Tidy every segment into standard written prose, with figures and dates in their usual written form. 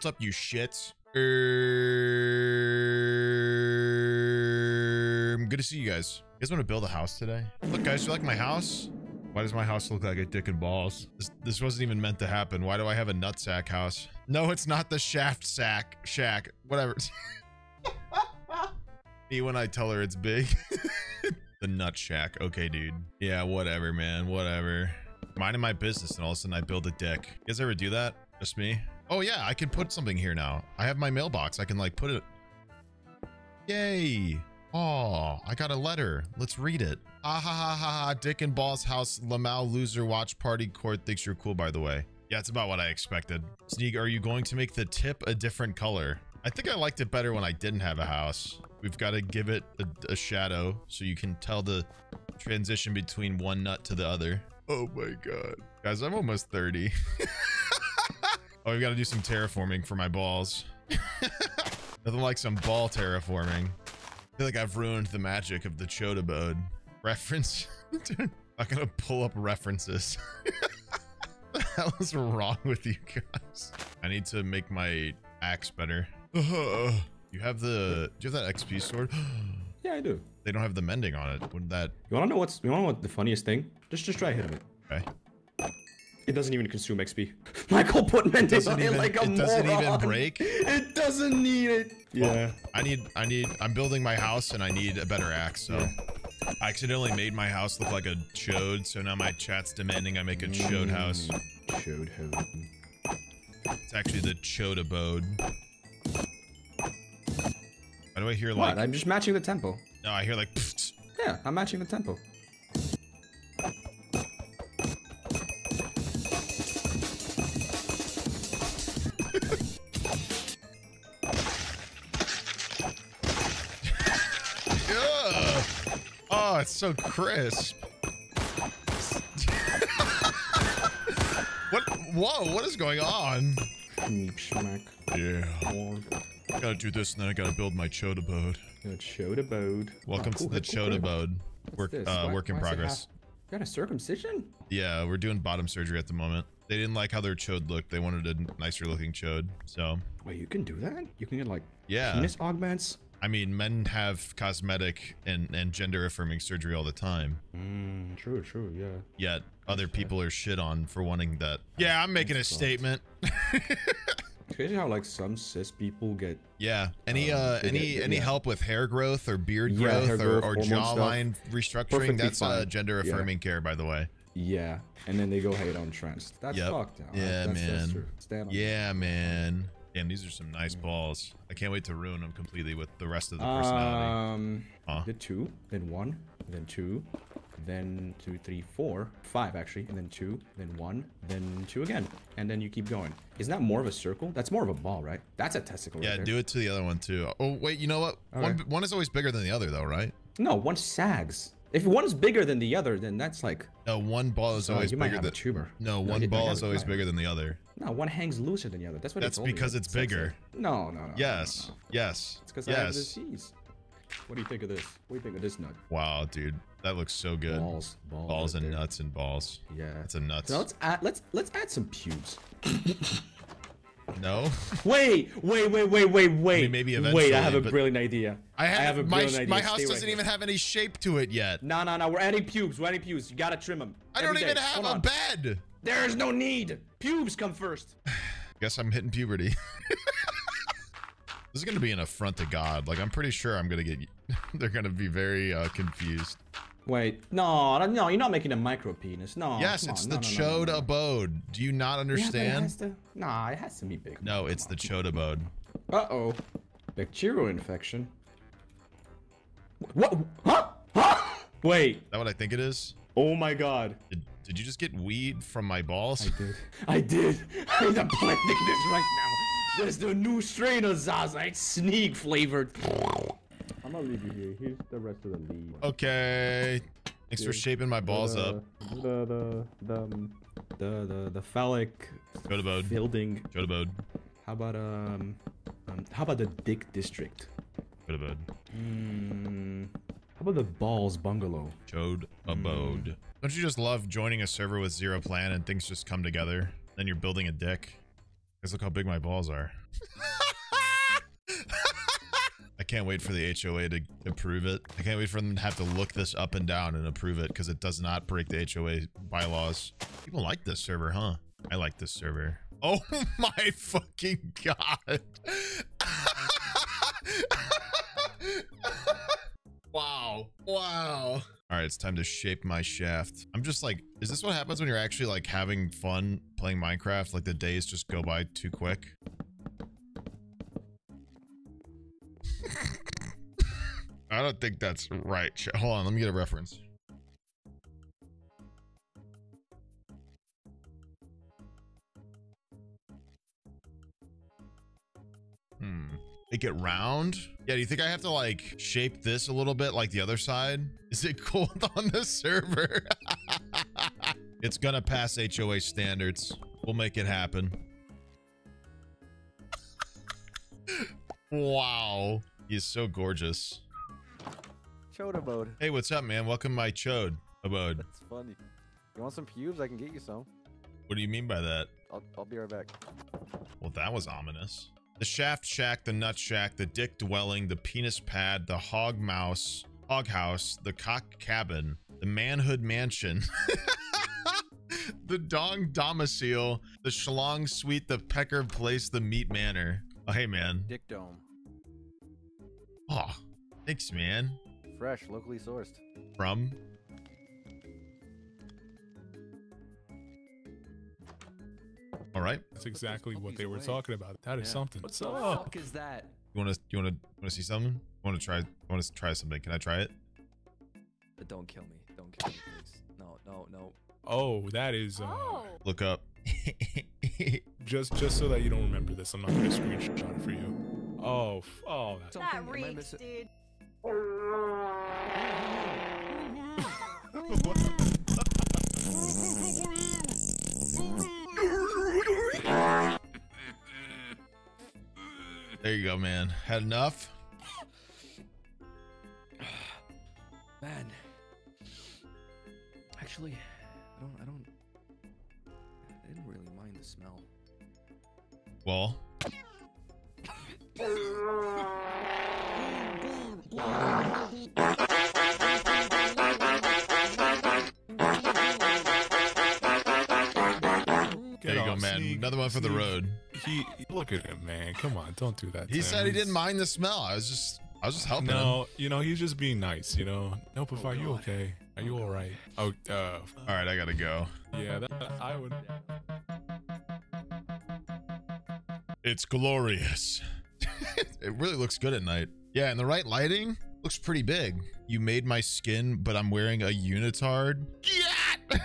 What's up, you shits? Good to see you guys. You guys want to build a house today? Look, guys, you like my house? Why does my house look like a dick and balls? This wasn't even meant to happen. Why do I have a nutsack house? No, it's not the shaft sack shack. Whatever. Me when I tell her it's big. The nut shack. Okay, dude. Yeah, whatever, man. Whatever. Minding my business, and all of a sudden I build a deck. You guys ever do that? Just me? Oh yeah, I can put something here now. I have my mailbox. I can like put it. Yay. Oh, I got a letter. Let's read it. Ah ha ha ha ha. Dick and Balls House Lamau Loser Watch Party Court thinks you're cool, by the way. Yeah, it's about what I expected. Sneeg, are you going to make the tip a different color? I think I liked it better when I didn't have a house. We've got to give it a shadow so you can tell the transition between one nut to the other. Oh my god. Guys, I'm almost 30. Oh, we've got to do some terraforming for my balls. Nothing like some ball terraforming. I feel like I've ruined the magic of the Chota Bode. Reference? Dude, I'm gonna pull up references. What the hell is wrong with you guys? I need to make my axe better. Do you have that XP sword? Yeah, I do. They don't have the mending on it. Wouldn't that... You wanna know what the funniest thing? Just try hitting it. Okay. It doesn't even consume XP. Michael put mending on it like a moron. It doesn't even break. It doesn't need it. Yeah. Oh, I'm building my house and I need a better axe, so. Yeah. I accidentally made my house look like a chode, so now my chat's demanding I make a chode house. Chode house. It's actually the Chota Bode. Why do I hear like... What? I'm just matching the tempo. No, I hear like... Pfft. Yeah, I'm matching the tempo. Oh, it's so crisp. What? Whoa, what is going on? Yeah. I gotta do this and then I gotta build my Chota Bode. Chota Bode. Welcome to the Chota Bode. Work in progress. Got a circumcision? Yeah, we're doing bottom surgery at the moment. They didn't like how their chode looked. They wanted a nicer looking chode, so. Wait, you can do that? You can get like penis augments? I mean, men have cosmetic and gender-affirming surgery all the time. True, true, yeah. Yet other people are shit on for wanting that. Yeah, I'm making a statement. It's crazy how like some cis people get. Yeah. Any help with hair growth or beard growth or jawline restructuring? Perfectly that's gender-affirming care, by the way. Yeah, and then they go hate on trans. That's fucked up. Yeah, right? Man. That's yeah, man. Damn, these are some nice balls. I can't wait to ruin them completely with the rest of the personality. Did two, then one, then two, then 2, 3, 4, 5 actually, and then 2, then 1, then 2 again, and then you keep going. Isn't that more of a circle? That's more of a ball, right? That's a testicle. Yeah, right there. Do it to the other one too. Oh wait, you know what? Okay. One is always bigger than the other, though, right? No, one sags. If one's bigger than the other, then that's like. No, one ball is always bigger than the tumor. No, one ball is always bigger than the other. No, one hangs looser than the other. That's what. That's because it's bigger. No, no, no. Yes, yes. It's because I have disease. What do you think of this? What do you think of this nut? Wow, dude, that looks so good. Balls and nuts and balls. Yeah, that's a nuts. So let's add some pubes. No. Wait. I mean, maybe eventually. Wait, I have a brilliant idea. I have a brilliant idea. My house doesn't even have any shape to it yet. No. We're adding pubes. We're adding pubes. You gotta trim them. I don't even have a bed. There is no need. Pubes come first. Guess I'm hitting puberty. This is gonna be an affront to God. Like I'm pretty sure I'm gonna get. They're gonna be very confused. Wait, no, you're not making a micro penis. No. Yes, it's the Chota Bode. Do you not understand? Yeah, it has to be big. No, it's the Chota Bode. Uh-oh. Bacterial infection. What? Huh? Huh? Wait. Is that what I think it is? Oh my god. Did you just get weed from my balls? I did. I'm planting this right now. There's the new strain of Zaza. It's Sneeg flavored. I'm gonna leave you here. Here's the rest of the lead. Okay. Thanks for shaping my balls up. The phallic Chota Bode building. Chota Bode. How about the dick district? Chota Bode. How about the balls bungalow? Chota Bode. Don't you just love joining a server with zero plan and things just come together? Then you're building a dick. Guys, look how big my balls are. I can't wait for the HOA to approve it. I can't wait for them to have to look this up and down and approve it because it does not break the HOA bylaws. People like this server, huh? I like this server. Oh my fucking God. Wow. Wow. All right, it's time to shape my shaft. I'm just like, is this what happens when you're actually like having fun playing Minecraft? Like the days just go by too quick. I don't think that's right. Hold on, let me get a reference. Make it round? Yeah, do you think I have to like shape this a little bit like the other side? Is it cold on the server? It's gonna pass HOA standards. We'll make it happen. Wow. He's so gorgeous. Chode abode. Hey, what's up, man? Welcome to my chode abode. That's funny. You want some pubes? I can get you some. What do you mean by that? I'll be right back. Well, that was ominous. The shaft shack, the nut shack, the dick dwelling, the penis pad, the hog house, the cock cabin, the manhood mansion, the dong domicile, the shlong suite, the pecker place, the meat manor. Oh, hey man. Dick dome. Oh, thanks man. Fresh, locally sourced. From? All right. That's exactly what they were talking about. That is something. What's up? What the fuck is that? You wanna see something? I wanna try something. Can I try it? Don't kill me. Don't kill me, please. No, no, no. Oh, that is look up. just so that you don't remember this, I'm not gonna screenshot it for you. Oh, oh, that's that reeks, dude. There you go, man. Had enough? Man. Actually, I didn't really mind the smell. Well. There you go, man. Another one for the road. Look at him, man. Come on, don't do that. He said he didn't mind the smell. I was just helping him. No, you know, he's just being nice, you know. Nope, if are you okay? Are you all right? Oh, all right, I gotta go. Yeah, I would. It's glorious. It really looks good at night. Yeah, and the right lighting looks pretty big. You made my skin, but I'm wearing a unitard. Yeah.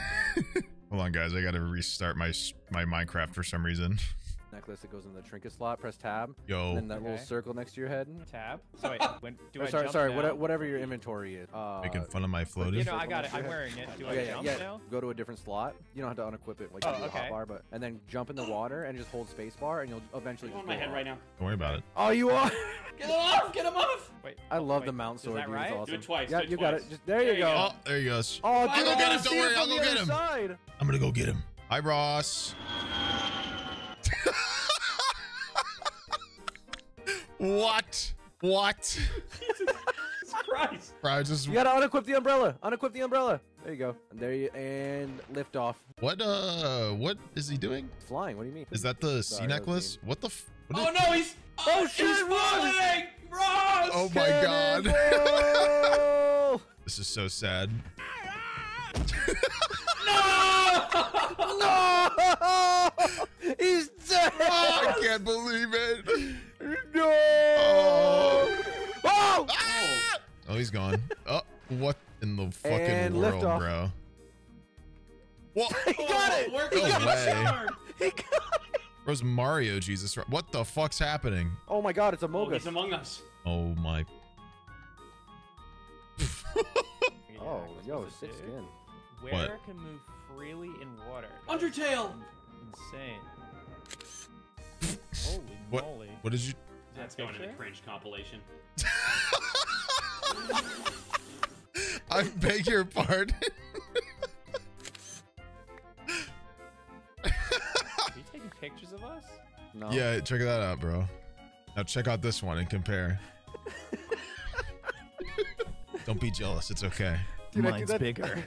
Hold on, guys. I gotta restart my Minecraft for some reason. Necklace that goes in the trinket slot. Press tab. Yo. And then that little circle next to your head. Tab. Sorry. Whatever your inventory is. Making fun of my floating. You know, I got it. I'm wearing it. Do I jump now? Go to a different slot. You don't have to unequip it like you do the hotbar, but and then jump in the water and just hold spacebar, and you'll eventually. I'm on my head right now. Don't worry about it. Oh, you are. Get him off! Get him off! Wait. I love the mount sword. Is that right? Awesome. Do it twice. Yeah, do it twice. Got it. Just, there you go. Oh, there he goes. Oh, I'll go get him. Don't worry. I'll go get him. I'm gonna go get him. Hi, Ross. What? What? Jesus Christ. Bro, just... You gotta unequip the umbrella. Unequip the umbrella. There you go. And there you and lift off. What is he doing? Flying. What do you mean? Is that the sea necklace? What the? What oh no, he's. Oh shit! He's flying. Ross! Oh my God. This is so sad. No! No! He's dead. Oh, I can't believe it. No! Oh! Oh! Ah! Oh, he's gone. Oh, what in the fucking world, bro? What? He got it! He got it! Bro's Mario, Jesus. What the fuck's happening? Oh my God, it's Among Us. It's Among Us. Oh my. Oh, yo, sick skin. Where can move freely in water? Undertale! Insane. Holy moly. What did you... That's going in the cringe compilation. I beg your pardon. Are you taking pictures of us? No. Yeah, check that out, bro. Now check out this one and compare. Don't be jealous. It's okay. Dude, mine's bigger.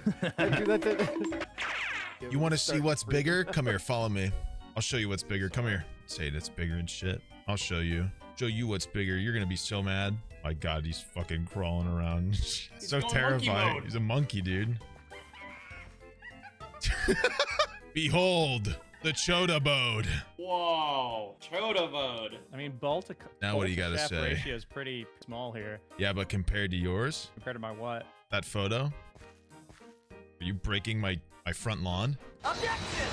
You want to see what's bigger? Come here. Follow me. I'll show you what's bigger. Come here. Say that's bigger and shit. I'll show you. Show you what's bigger. You're gonna be so mad. My God, he's fucking crawling around. He's so terrifying. He's a monkey, dude. Behold the Chodabode. Whoa, Chodabode. I mean, now what do you gotta say? Ratio is pretty small here. Yeah, but compared to yours? Compared to my what? That photo? Are you breaking my front lawn? Objection!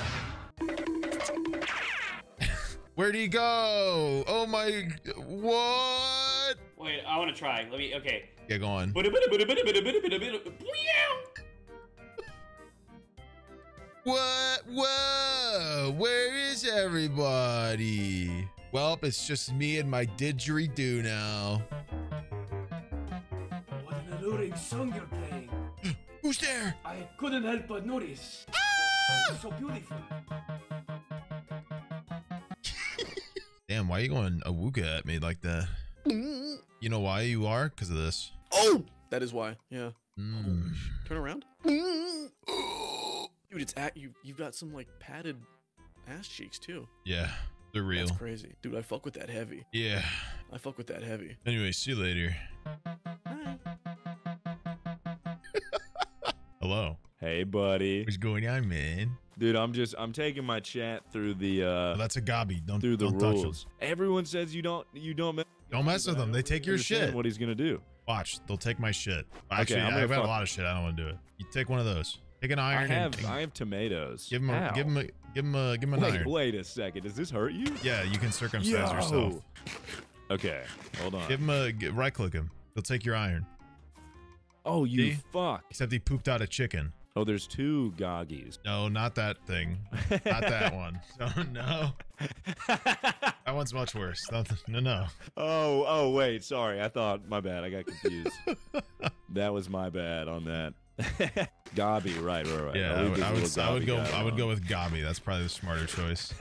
Where do you go? Oh my, what? Wait, I wanna try. Let me, okay. Yeah, go on. What? Whoa! Where is everybody? Well, it's just me and my didgeridoo now. What an alluring song you're playing. Who's there? I couldn't help but notice. Ah! It's so beautiful. Damn, why are you going awooga at me like that? You know why you are? Because of this. Oh! That is why, yeah. Mm. Turn around. Dude, it's at you. You've got some like padded ass cheeks too. Yeah, they're real. That's crazy, dude. I fuck with that heavy. Yeah, I fuck with that heavy. Anyway, see you later. Bye. Hello. Hey, buddy. What's going on, man? Dude, I'm taking my chat through the. Oh, that's a gobby. Don't through the rules. Everyone says you don't mess with them. They take your shit. What he's gonna do? Watch, they'll take my shit. Actually, okay, I've got a lot of shit. I don't want to do it. You take one of those. Take an iron. I have tomatoes. Give him a, give him an iron. Wait a second. Does this hurt you? Yeah, you can circumcise yourself. Okay, hold on. Give him a right-click him. He'll take your iron. Oh, you fuck! Except he pooped out a chicken. Oh, there's two goggies. No, not that thing. Not that one. Oh, no. That one's much worse. No, no. Oh, oh, wait. Sorry. I thought. My bad. I got confused. That was my bad on that. Gobby, right. Yeah, I would go with Gobby. That's probably the smarter choice.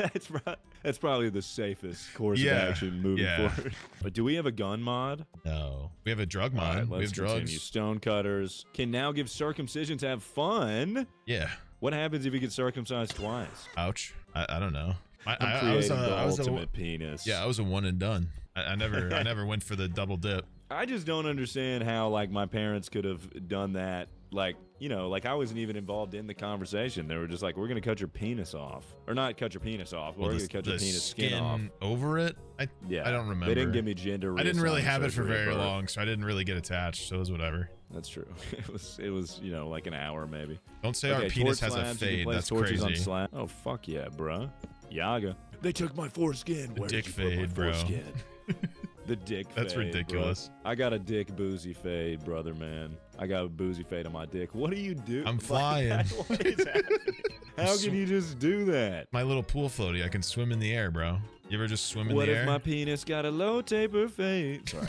That's probably the safest course of action moving forward. But do we have a gun mod? No, we have a drug mod. Right, we have drugs. Stonecutters can now give circumcision to have fun. Yeah. What happens if you get circumcised twice? Ouch. I don't know. I was the ultimate penis. Yeah, I was a one and done. I never went for the double dip. I just don't understand how like my parents could have done that. Like, you know, like I wasn't even involved in the conversation. They were just like, we're going to cut your penis off. Or not cut your penis off, but we're going to cut your penis skin off. Over it? I don't remember. They didn't give me gender. I didn't really have it for very long, so I didn't really get attached. So it was whatever. That's true. It was, you know, like an hour maybe. Don't say our penis has a fade. That's crazy. Oh, fuck yeah, bruh. Yaga. They took my foreskin. The dick fade, bro. The dick fade. That's ridiculous. Bro. I got a dick boozy fade, brother, man. I got a boozy fade on my dick. What do you do? I'm flying. Like, what is happening? How can you just do that? My little pool floaty. I can swim in the air, bro. You ever just swim in the air? What if my penis got a low taper fade? Sorry.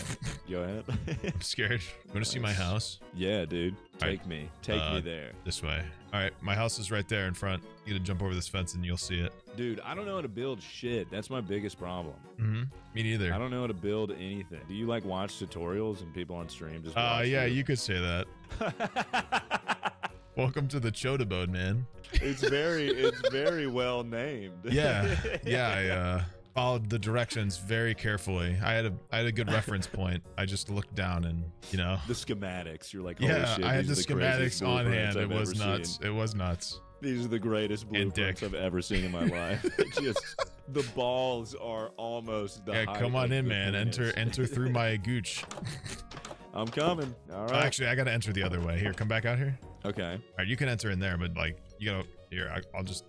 Go ahead. I'm scared. You want to see my house? Yeah, dude. Take me. Take me there. This way. All right. My house is right there in front. You gotta jump over this fence and you'll see it. Dude, I don't know how to build shit. That's my biggest problem. Mm-hmm. Me neither. I don't know how to build anything. Do you like watch tutorials and people on stream just watch you could say that. Welcome to the Chodabode, man. It's very well named. Yeah. Yeah, I followed the directions very carefully. I had a good reference point. I just looked down and, you know, the schematics. You're like, holy shit, I had the schematics on hand. It was nuts. It was nuts. These are the greatest blueprints I've ever seen in my life. Just the balls are almost the height. Come on in, man. Enter through my gooch. I'm coming. All right. Actually, I got to enter the other way. Here, come back out here. Okay. All right, you can enter in there, but like, you gotta, here, I'll just.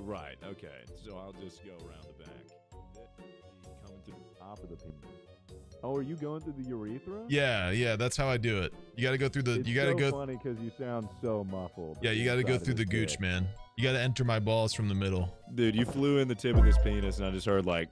Right, okay. So I'll just go around the back. Coming through the top of the pin. Oh, are you going through the urethra? Yeah, that's how I do it. You gotta go through the, funny because you sound so muffled. Yeah, you gotta go through the gooch, man. You gotta enter my balls from the middle. Dude, you flew in the tip of this penis and I just heard like.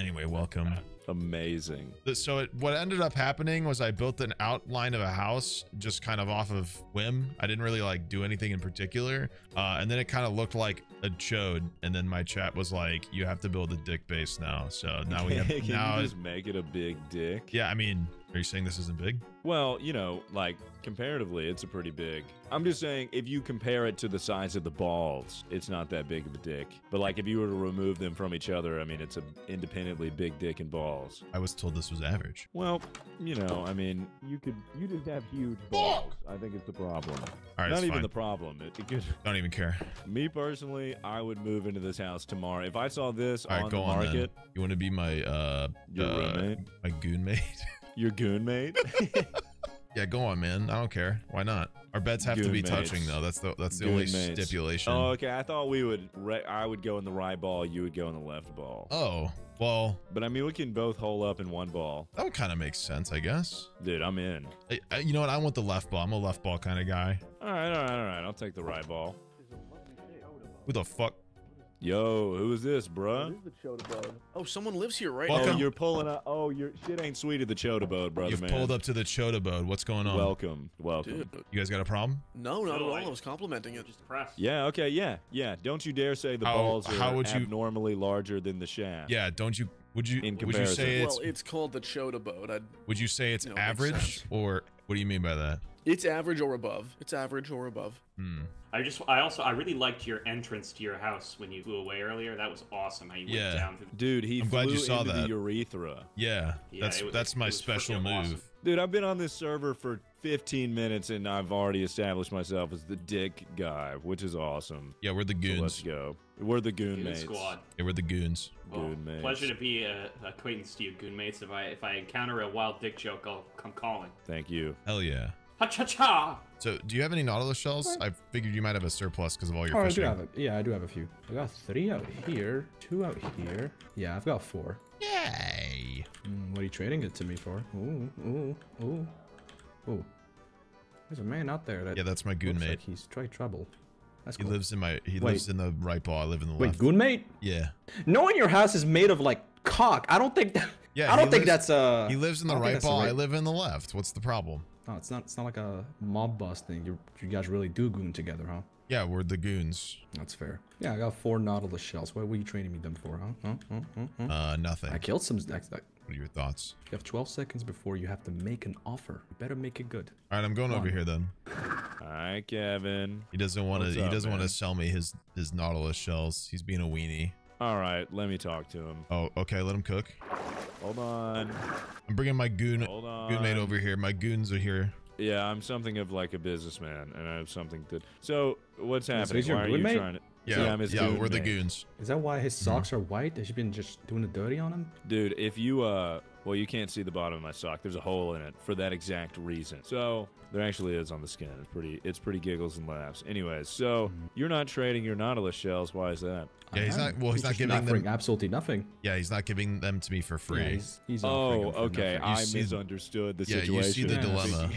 Anyway, welcome. amazing. So what ended up happening was I built an outline of a house just kind of off of whim. I didn't really like do anything in particular. And then it kind of looked like a chode. And then my chat was like, you have to build a dick base now. So now we have Can now you just make it a big dick? Yeah, I mean, are you saying this isn't big? Well, you know, like comparatively, it's a pretty big. I'm just saying if you compare it to the size of the balls, it's not that big of a dick. But like if you were to remove them from each other, I mean, it's an independently big dick and balls. I was told this was average. Well, you know, I mean, you just have huge balls. I think it's the problem. All right, not even fine. The problem. Don't even care. Me personally, I would move into this house tomorrow if I saw this on the market. All right, go on then. You want to be my roommate? My goon mate. Your goon mate? Yeah, go on, man. I don't care. Why not? Our beds have to be touching, though. That's the only stipulation. Oh, okay. I thought we would. I would go in the right ball. You would go in the left ball. Oh, well. But I mean, we can both hole up in one ball. That would kind of make sense, I guess. Dude, I'm in. You know what? I want the left ball. I'm a left ball kind of guy. All right, all right, all right. I'll take the right ball. Who the fuck? Yo, who is this, bruh? Oh, someone lives here right now. Oh, you're pulling up. Oh, your shit ain't sweet at the chode abode, brother. You've pulled up to the chode abode. What's going on? Welcome, welcome. Dude. You guys got a problem? No, not at all. I was complimenting it. Just press. Yeah, okay, yeah, yeah. Don't you dare say the balls are abnormally larger than the shaft. Yeah, don't you? Would you say it's? Well, it's called the chode abode. Would you say it's average, or what do you mean by that? It's average or above. It's average or above. Hmm. I really liked your entrance to your house when you flew away earlier. That was awesome. How you went down through the Dude, he I'm flew glad you saw into that. The urethra. Yeah, yeah, that's my special move. Awesome. Dude, I've been on this server for 15 minutes and I've already established myself as the dick guy, which is awesome. Yeah, we're the goons. So let's go. We're the goon mates. Squad. Yeah, we're the goons. Well, goon mates. Pleasure to be an acquaintance to you, goon mates. If I encounter a wild dick joke, I'll come calling. Thank you. Hell yeah. Ha-cha-cha! So, do you have any Nautilus shells? What? I figured you might have a surplus because of all your fishing. I do have a few. I got 3 out here, 2 out here. Yeah, I've got 4. Yay! What are you trading it to me for? Ooh, ooh, ooh, ooh. There's a man out there that... Yeah, that's my goon mate. Like he's tried trouble. That's cool. He lives in my... He lives in the right ball, I live in the left. Wait, goon mate? Yeah. No one in your house is made of, like, cock. I don't think that... Yeah, I don't think that's a... He lives in the right ball, I live in the left. What's the problem? Oh, it's not like a mob boss thing. You guys really do goon together, huh? Yeah, we're the goons. That's fair. Yeah, I got 4 Nautilus shells. What were you training me them for, huh? Nothing. I killed some snacks. What are your thoughts? You have 12 seconds before you have to make an offer. You better make it good. All right, I'm going over here then. All right, Kevin. He doesn't want to. He doesn't want to sell me his Nautilus shells. He's being a weenie. All right, let me talk to him. Oh, okay. Let him cook. Hold on. I'm bringing my goon mate over here. My goons are here. Yeah, I'm something of like a businessman, and I have something to. So what's happening? Why are you trying to? Yeah, we're the goons. Is that why his socks are white? Has he been just doing the dirty on him? Dude, if you well, you can't see the bottom of my sock. There's a hole in it for that exact reason. So there actually is on the skin. It's pretty giggles and laughs. Anyways, so you're not trading your Nautilus shells. Why is that? Yeah, he's not giving them absolutely nothing. Yeah, he's not giving them to me for free. Yeah, he's oh, okay. I misunderstood the situation. Yeah, you see the dilemma.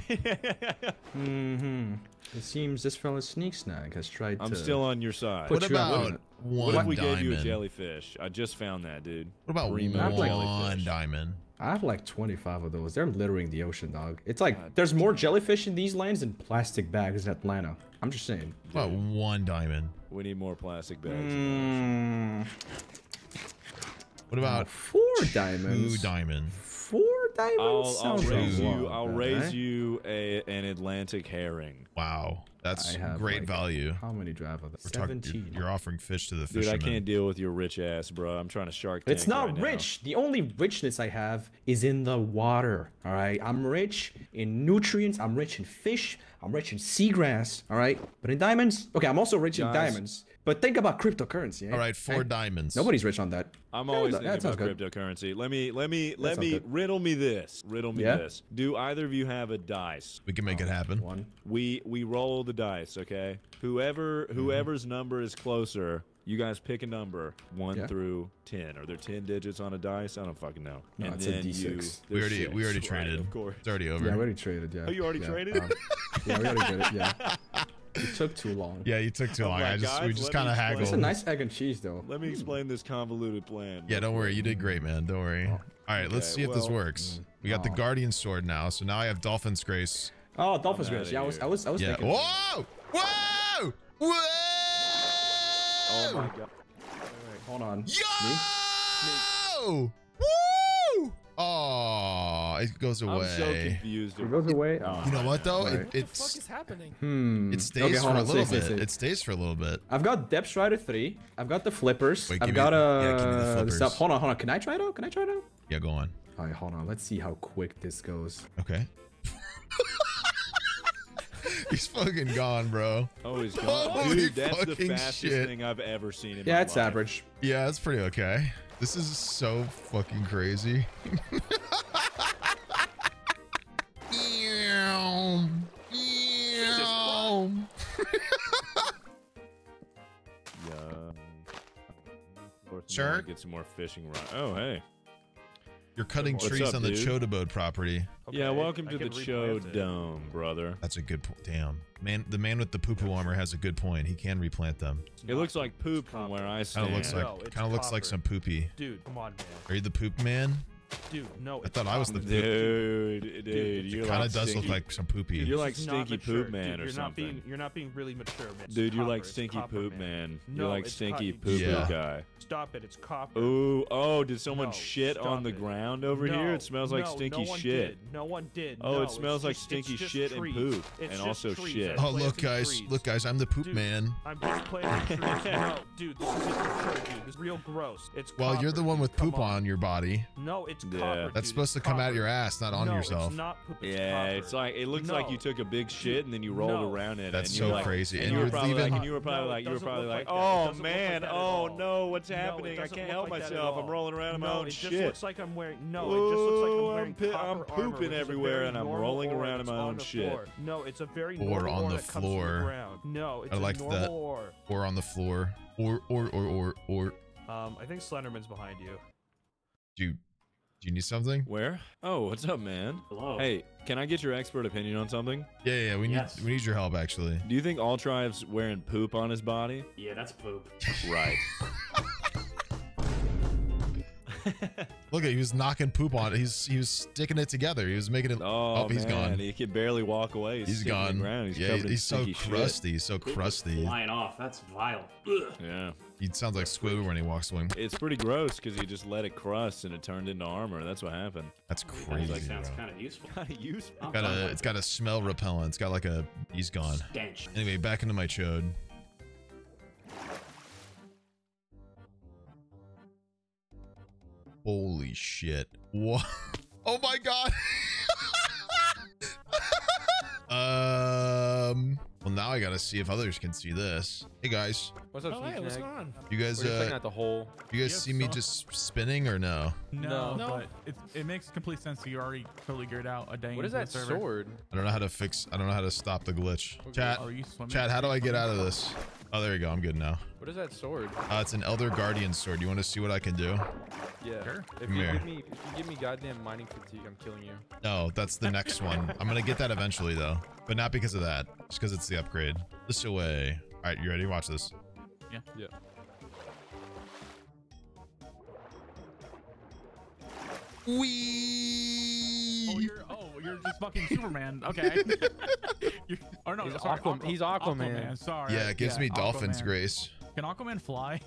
Mm-hmm. It seems this fella Sneegsnag has tried to... I'm still on your side. What about one diamond? What if we gave you a jellyfish? I just found that, dude. What about one diamond? I have like 25 of those. They're littering the ocean, dog. It's like there's more jellyfish in these lands than plastic bags in Atlanta. I'm just saying. What about one diamond? We need more plastic bags. What about 4 diamonds? 2 diamonds. 4 diamonds? I'll raise you an Atlantic herring. Wow. That's great value. How many do I have of that? 17. You're offering fish to the fishermen. Dude, I can't deal with your rich ass, bro. I'm trying to shark tank. It's not right rich. Now. The only richness I have is in the water. All right. I'm rich in nutrients. I'm rich in fish. I'm rich in seagrass. All right. But in diamonds, okay, I'm also rich in diamonds. But think about cryptocurrency. Eh? All right, 4 diamonds. Nobody's rich on that. I'm always thinking about cryptocurrency. Let me riddle me this. Riddle me this. Do either of you have a dice? We can make it happen. One. We roll the dice, okay? Whoever's number is closer, you guys pick a number 1 through 10. Are there 10 digits on a dice? I don't fucking know. No, and it's then a D6. We already traded. Of course. It's already over. Yeah, we already traded. Yeah. Oh, you already traded? Yeah, we already traded. Yeah. It took too long. Yeah, you took too long. I just, we just kind of haggled. It's a nice egg and cheese, though. Let me explain this convoluted plan. Yeah, don't worry. You did great, man. Don't worry. All right, let's see if this works. We got the Guardian Sword now, so now I have Dolphin's Grace. Oh, Dolphin's Grace. Yeah, I was thinking. Whoa! Whoa! Whoa! Oh, my God. Right, hold on. Yo! Woo! Oh, it goes away. I'm so confused. It goes away. Oh, you know what though? It's what the fuck is happening? It stays for a little bit. It stays for a little bit. I've got Depth Strider 3. I've got the flippers. Wait, I've got the stuff. Hold on, hold on. Can I try it out? Can I try it out? Yeah, go on. All right, hold on. Let's see how quick this goes. Okay. He's fucking gone, bro. Oh, he's gone. Holy dude, that's the fastest thing I've ever seen in my life. Yeah, it's average. Yeah, that's pretty okay. This is so fucking crazy. Sure. Get some more fishing rod. Oh, hey. You're cutting trees on the Chodabode property. Okay, yeah, welcome to the Chodome, brother. That's a good point. Damn. Man, the man with the poo-poo armor has a good point. He can replant them. It looks like poop from where I stand. Kind of looks like, some poopy. Dude, come on, man. Are you the poop man? Dude, no. I thought I was the poop. Dude, it kind of does look like some poopy. Dude, you're like stinky poop man or something. You're not being really mature, man. Dude, you're like stinky poop man. You're like stinky poop guy. Stop it! It's copper. Ooh! Oh! Did someone shit on the ground over here? It smells like stinky shit. No one did. Oh! It smells like stinky shit and poop, and also shit. Oh look, guys! Look, guys! I'm the poop man. I'm just playing with trees. Dude, this is immature, dude. This is real gross. It's. Well, you're the one with poop on your body. No, it's copper. That's supposed to come out of your ass, not on yourself. Yeah, it's like it looks like you took a big shit and then you rolled around it. That's so crazy. And you were probably like, oh man, oh no, what's happening? I can't help myself. I'm rolling around in my own shit. It just looks like I'm wearing I'm pooping everywhere and I'm rolling around in my own shit. No, it's a very normal on the floor. No, it's a normal or on the floor or. I think Slenderman's behind you. Dude, do you need something? Where? Oh, what's up, man? Hello. Hey, can I get your expert opinion on something? Yeah, we need your help actually. Do you think all tribes wearing poop on his body? Yeah, that's poop. Right. Look at—he was knocking poop on it. He was sticking it together. He was making it. Oh, he's gone. He can barely walk away. He's gone. He's so crusty. He's so crusty. Flying off. That's vile. Ugh. Yeah. He sounds like Squidward when he walks away. It's pretty gross because he just let it crust and it turned into armor. That's what happened. That's crazy. That sounds kind of useful. Kind of useful. It's got a smell repellent. It's got like a. He's gone. Stench. Anyway, back into my chode. Holy shit. What? Oh my god. Well, now I gotta see if others can see this. Hey guys. What's up, Sneegsnag? Hey, what's going on? You guys, you guys see me just spinning or no? No, but it makes complete sense. You already totally geared out a dang. What is that sword? I don't know how to fix. I don't know how to stop the glitch. Okay. Chat. Are you swimming? Chat. How do I get out of this? Oh, there you go. I'm good now. What is that sword? It's an Elder Guardian sword. You want to see what I can do? Yeah. Sure. If you give me goddamn mining fatigue, I'm killing you. No, that's the next one. I'm gonna get that eventually though, but not because of that. Just because it's the upgrade. This away. All right, you ready? Watch this. Yeah. Yeah. Wee. Oh, you're just fucking Superman. Okay. He's Aquaman. Sorry. Yeah, it gives me Dolphin's Grace. Can Aquaman fly?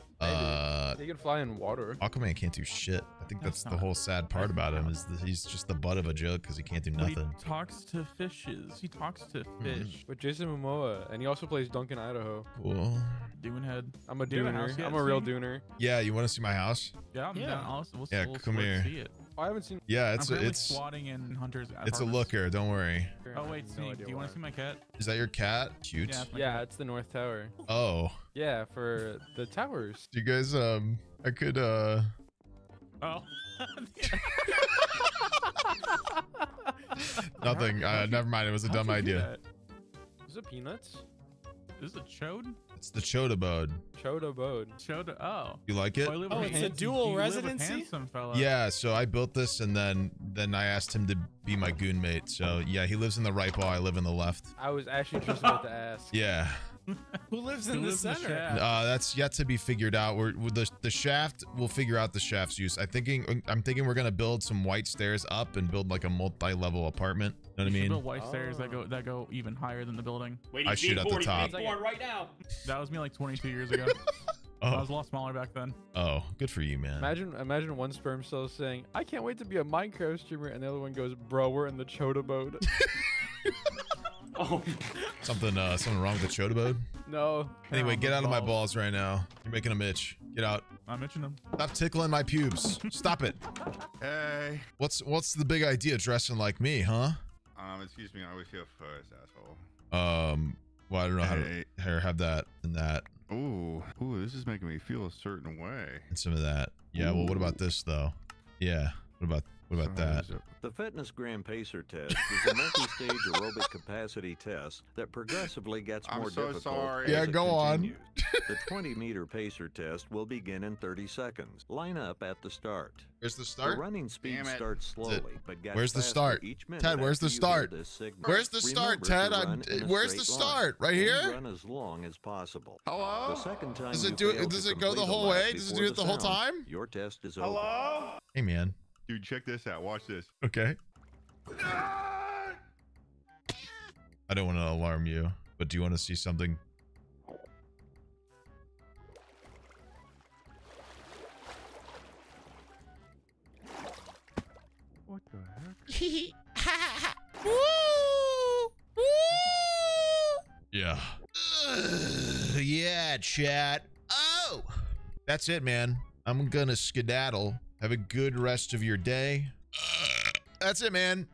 He can fly in water. Aquaman can't do shit. I think that's the whole sad part about him is that he's just the butt of a joke because he can't do nothing. But he talks to fishes. He talks to fish. With Jason Momoa, and he also plays Duncan Idaho. Cool. Dunehead. I'm a dooner. I'm a real dooner. Yeah, you want to see my house? Yeah, I'm down. Awesome. We'll come here. See it. I haven't seen. Yeah, it's squatting in Hunter's apartments. It's a looker. Don't worry. Oh wait, Sneak, do you want to see my cat? Is that your cat? Cute. Yeah, it's the North Tower. Oh. Yeah, for the towers. You guys, I could. Oh. Nothing. Never mind. It was a dumb idea. Is it peanuts? Is it chode? It's the Chota Abode. Chota Abode. Chota. Oh. You like it? Oh, it's a dual residency. Yeah. So I built this, and then I asked him to be my goon mate. So yeah, he lives in the right while I live in the left. I was actually just about to ask. Yeah. Who lives in the center? That's yet to be figured out. The shaft. We'll figure out the shaft's use. I'm thinking we're gonna build some white stairs up and build like a multi-level apartment. You know what I mean? Build white stairs that go even higher than the building. Wait, I shoot at the top. Right now. That was me like 22 years ago. Oh. I was a lot smaller back then. Oh, good for you, man. Imagine one sperm cell saying, "I can't wait to be a Minecraft streamer," and the other one goes, "Bro, we're in the Chota Abode." Oh. Something wrong with the Chota Abode? No. Anyway, get out of my balls right now. You're making them itch. Get out. I'm itching them. Stop tickling my pubes. Stop it. Hey. What's the big idea dressing like me, huh? Excuse me, I always go first, asshole. Well, I don't know how to have that and that. Ooh, this is making me feel a certain way. And some of that. Yeah, well, what about this though? Yeah, what about that? The Fitness Gram Pacer test is a multi-stage aerobic capacity test that progressively gets more difficult. Sorry. Yeah, go on. The 20-meter pacer test will begin in 30 seconds. Line up at the start. Where's the start? The running speed starts slowly, but gets where's the start? Each minute Ted, where's the start? Where's the start, Ted? Where's the start? Right here? Run as long as possible. Hello? The second time does it go the whole way? Does it do it the whole time? Your test is over. Hello? Hey, man. Dude, check this out. Watch this. Okay. I don't want to alarm you, but do you want to see something? What the heck? Woo! Woo! Yeah. Yeah, chat. Oh! That's it, man. I'm gonna skedaddle. Have a good rest of your day. That's it, man.